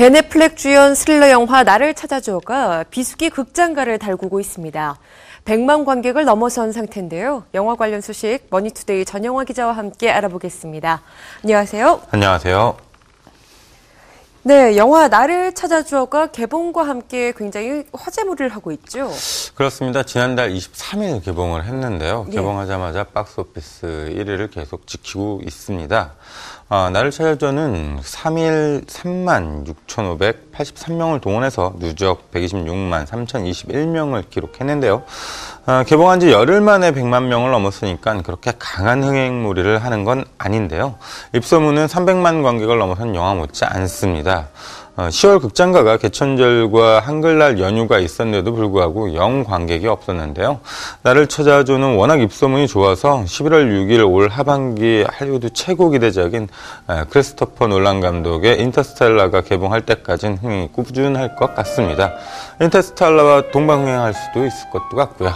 벤 애플렉 주연 스릴러 영화 나를 찾아줘가 비수기 극장가를 달구고 있습니다. 100만 관객을 넘어선 상태인데요. 영화 관련 소식 머니투데이 전형화 기자와 함께 알아보겠습니다. 안녕하세요. 안녕하세요. 네, 영화 나를 찾아줘가 개봉과 함께 굉장히 화제몰이를 하고 있죠. 그렇습니다. 지난달 23일 개봉을 했는데요. 개봉하자마자 박스오피스 1위를 계속 지키고 있습니다. 나를 찾아줘는 3일 36,583명을 동원해서 누적 126만 3,021명을 기록했는데요. 개봉한 지 열흘 만에 100만 명을 넘었으니까 그렇게 강한 흥행몰이를 하는 건 아닌데요. 입소문은 300만 관객을 넘어선 영화 못지 않습니다. 10월 극장가가 개천절과 한글날 연휴가 있었는데도 불구하고 영 관객이 없었는데요. 나를 찾아줘는 워낙 입소문이 좋아서 11월 6일 올 하반기 할리우드 최고 기대작인 크리스토퍼 놀란 감독의 인터스텔라가 개봉할 때까지는 흥행이 꾸준할 것 같습니다. 인터스텔라와 동방흥행할 수도 있을 것도 같고요.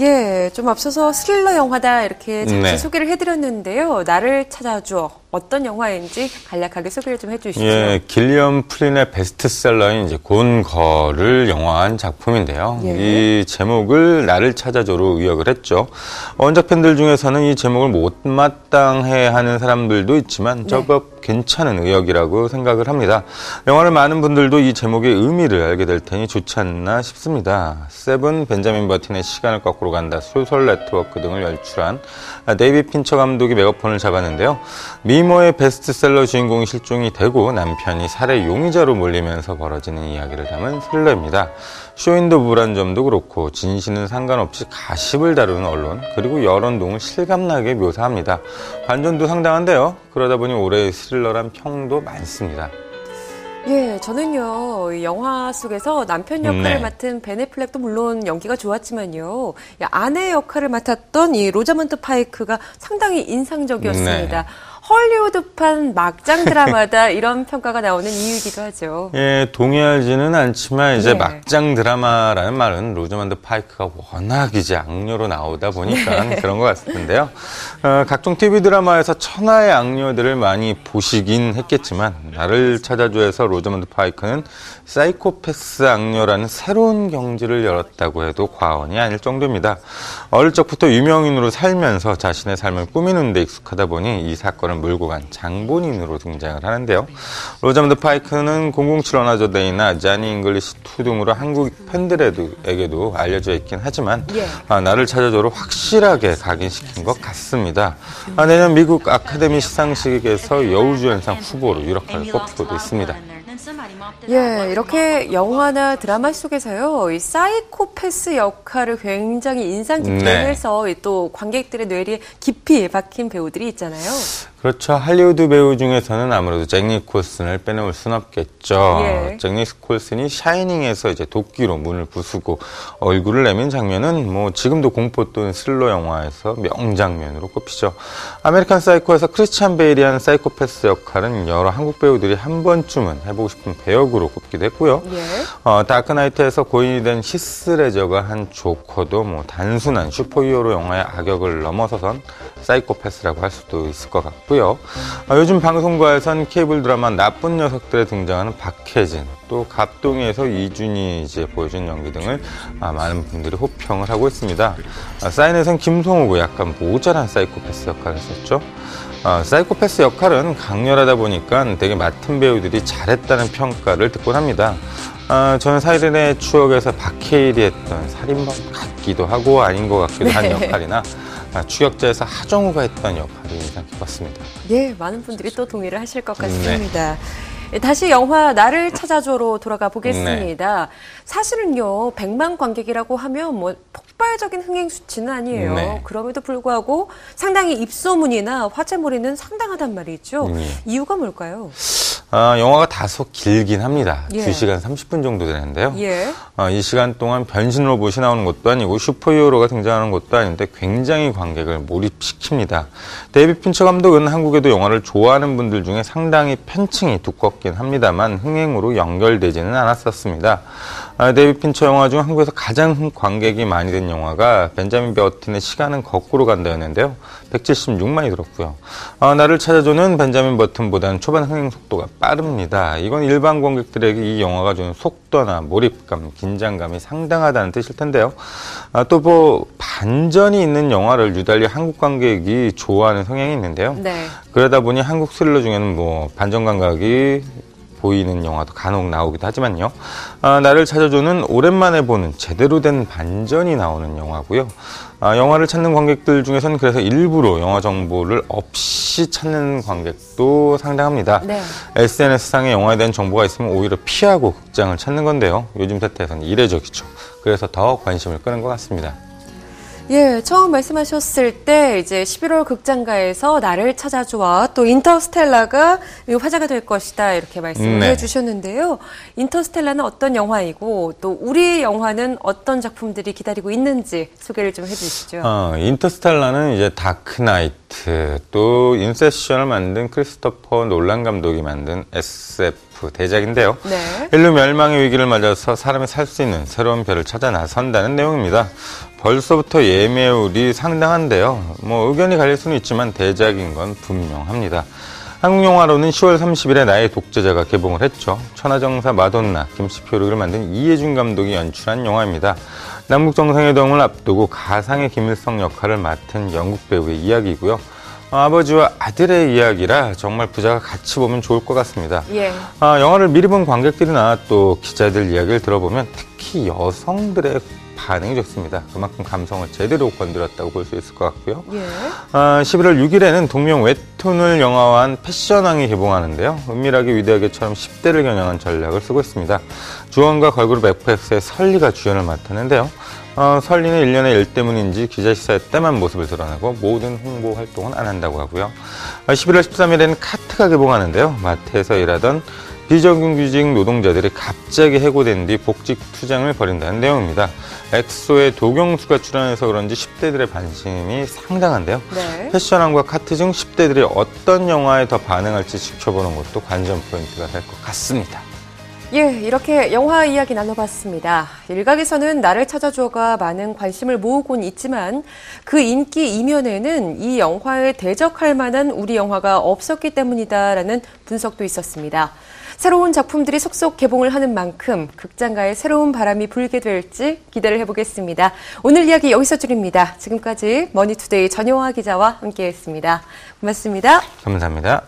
예, 좀 앞서서 스릴러 영화다 이렇게 잠시 소개를 해드렸는데요. 나를 찾아줘 어떤 영화인지 간략하게 소개를 좀 해주시죠. 예, 길리엄 프린의 베스트셀러인 이제 곤 걸을 영화한 작품인데요. 예. 이 제목을 나를 찾아줘로 의역을 했죠. 원작 팬들 중에서는 이 제목을 못마땅해 하는 사람들도 있지만 저거 괜찮은 의역이라고 생각을 합니다. 영화를 많은 분들도 이 제목의 의미를 알게 될 테니 좋지 않나 싶습니다. 세븐, 벤자민 버튼의 시간을 거꾸로 간다, 소셜네트워크 등을 연출한 데이비드 핀처 감독이 메가폰을 잡았는데요. 미모의 베스트셀러 주인공이 실종이 되고 남편이 살해 용의자로 몰리면서 벌어지는 이야기를 담은 스릴러입니다. 쇼인도 불안점도 그렇고 진실은 상관없이 가십을 다루는 언론 그리고 여론동을 실감나게 묘사합니다. 반전도 상당한데요. 그러다 보니 올해의 스릴러란 평도 많습니다. 예, 저는요 영화 속에서 남편 역할을 맡은 벤 애플렉도 물론 연기가 좋았지만요 아내 역할을 맡았던 이 로자먼드 파이크가 상당히 인상적이었습니다. 헐리우드판 막장 드라마다 이런 평가가 나오는 이유이기도 하죠. 예, 동의하지는 않지만 이제 막장 드라마라는 말은 로자먼드 파이크가 워낙 이제 악녀로 나오다 보니까 그런 것 같은데요. 각종 TV 드라마에서 천하의 악녀들을 많이 보시긴 했겠지만 나를 찾아줘에서 로자먼드 파이크는 사이코패스 악녀라는 새로운 경지를 열었다고 해도 과언이 아닐 정도입니다. 어릴 적부터 유명인으로 살면서 자신의 삶을 꾸미는 데 익숙하다 보니 이 사건을 물고 간 장본인으로 등장을 하는데요. 로자먼드 파이크는 007 어나더데이나 자니 잉글리시 2 등으로 한국 팬들에게도 알려져 있긴 하지만 나를 찾아줘로 확실하게 각인시킨 것 같습니다. 내년 미국 아카데미 시상식에서 여우주연상 후보로 유력하게 꼽히고도 있습니다. 예, 이렇게 영화나 드라마 속에서요, 이 사이코패스 역할을 굉장히 인상 깊게 해서 또 관객들의 뇌리에 깊이 박힌 배우들이 있잖아요. 그렇죠. 할리우드 배우 중에서는 아무래도 잭 니콜슨을 빼놓을 순 없겠죠. 잭 니콜슨이 샤이닝에서 이제 도끼로 문을 부수고 얼굴을 내민 장면은 뭐 지금도 공포 또는 스릴러 영화에서 명장면으로 꼽히죠. 아메리칸 사이코에서 크리스찬 베일이 한 사이코패스 역할은 여러 한국 배우들이 한 번쯤은 해보고 싶은 배역으로 꼽기도 했고요. 다크나이트에서 고인이 된 히스 레저가 한 조커도 뭐 단순한 슈퍼히어로 영화의 악역을 넘어서선 사이코패스라고 할 수도 있을 것 같고요. 요즘 방송과에선 케이블 드라마 나쁜 녀석들에 등장하는 박혜진, 또 갑동에서 이준이 이제 보여준 연기 등을 많은 분들이 호평을 하고 있습니다. 사인에선 김성우가 약간 모자란 사이코패스 역할을 했었죠. 사이코패스 역할은 강렬하다 보니까 되게 맡은 배우들이 잘했다는 평가를 듣곤 합니다. 저는 살인의 추억에서 박해일이 했던 살인범 같기도 하고 아닌 것 같기도 한 역할이나 추격자에서 하정우가 했던 역할이 인상 깊었습니다. 예, 많은 분들이 또 동의를 하실 것 같습니다. 다시 영화 나를 찾아줘로 돌아가 보겠습니다. 사실은요 100만 관객이라고 하면 뭐 폭발적인 흥행 수치는 아니에요. 그럼에도 불구하고 상당히 입소문이나 화제몰이는 상당하단 말이죠. 이유가 뭘까요? 영화가 다소 길긴 합니다. 2시간 30분 정도 되는데요. 이 시간 동안 변신 로봇이 나오는 것도 아니고 슈퍼히어로가 등장하는 것도 아닌데 굉장히 관객을 몰입시킵니다. 데이비드 핀처 감독은 한국에도 영화를 좋아하는 분들 중에 상당히 팬층이 두껍긴 합니다만 흥행으로 연결되지는 않았었습니다. 데이비드 핀처 영화 중 한국에서 가장 관객이 많이 된 영화가 벤자민 버튼의 시간은 거꾸로 간다였는데요. 176만이 들었고요. 나를 찾아주는 벤자민 버튼보다는 초반 흥행 속도가 빠릅니다. 이건 일반 관객들에게 이 영화가 주는 속도나 몰입감, 긴장감이 상당하다는 뜻일 텐데요. 또 뭐 반전이 있는 영화를 유달리 한국 관객이 좋아하는 성향이 있는데요. 네. 그러다 보니 한국 스릴러 중에는 뭐 반전 감각이 보이는 영화도 간혹 나오기도 하지만요. 나를 찾아주는 오랜만에 보는 제대로 된 반전이 나오는 영화고요. 영화를 찾는 관객들 중에서는 그래서 일부러 영화 정보를 없이 찾는 관객도 상당합니다. 네. SNS상에 영화에 대한 정보가 있으면 오히려 피하고 극장을 찾는 건데요. 요즘 세태에서는 이례적이죠. 그래서 더 관심을 끄는 것 같습니다. 예, 처음 말씀하셨을 때 이제 11월 극장가에서 나를 찾아주와 또 인터스텔라가 화제가 될 것이다 이렇게 말씀을 해주셨는데요. 인터스텔라는 어떤 영화이고 또 우리 영화는 어떤 작품들이 기다리고 있는지 소개를 좀 해주시죠. 인터스텔라는 이제 다크나이트 또 인셉션을 만든 크리스토퍼 놀란 감독이 만든 SF 대작인데요. 네. 인류 멸망의 위기를 맞아서 사람이 살 수 있는 새로운 별을 찾아 나선다는 내용입니다. 벌써부터 예매율이 상당한데요. 뭐 의견이 갈릴 수는 있지만 대작인 건 분명합니다. 한국 영화로는 10월 30일에 나의 독재자가 개봉을 했죠. 천하정사 마돈나, 김시표류를 만든 이해준 감독이 연출한 영화입니다. 남북 정상회담을 앞두고 가상의 김일성 역할을 맡은 영국 배우의 이야기이고요. 아버지와 아들의 이야기라 정말 부자가 같이 보면 좋을 것 같습니다. 예. 영화를 미리 본 관객들이나 또 기자들 이야기를 들어보면 특히 여성들의 반응이 좋습니다. 그만큼 감성을 제대로 건드렸다고 볼 수 있을 것 같고요. 예. 11월 6일에는 동명 웹툰을 영화화한 패션왕이 개봉하는데요. 은밀하게 위대하게처럼 10대를 겨냥한 전략을 쓰고 있습니다. 주원과 걸그룹 FX의 설리가 주연을 맡았는데요. 설리는 일련의 일 때문인지 기자시사회 때만 모습을 드러내고 모든 홍보 활동은 안 한다고 하고요. 11월 13일에는 카트가 개봉하는데요. 마트에서 일하던 비정규직 노동자들이 갑자기 해고된 뒤 복직 투쟁을 벌인다는 내용입니다. 엑소의 도경수가 출연해서 그런지 10대들의 관심이 상당한데요. 네. 패션왕과 카트 중 10대들이 어떤 영화에 더 반응할지 지켜보는 것도 관전 포인트가 될 것 같습니다. 예, 이렇게 영화 이야기 나눠봤습니다. 일각에서는 나를 찾아줘가 많은 관심을 모으곤 있지만 그 인기 이면에는 이 영화에 대적할 만한 우리 영화가 없었기 때문이다라는 분석도 있었습니다. 새로운 작품들이 속속 개봉을 하는 만큼 극장가에 새로운 바람이 불게 될지 기대를 해보겠습니다. 오늘 이야기 여기서 줄입니다. 지금까지 머니투데이 전형화 기자와 함께했습니다. 고맙습니다. 감사합니다.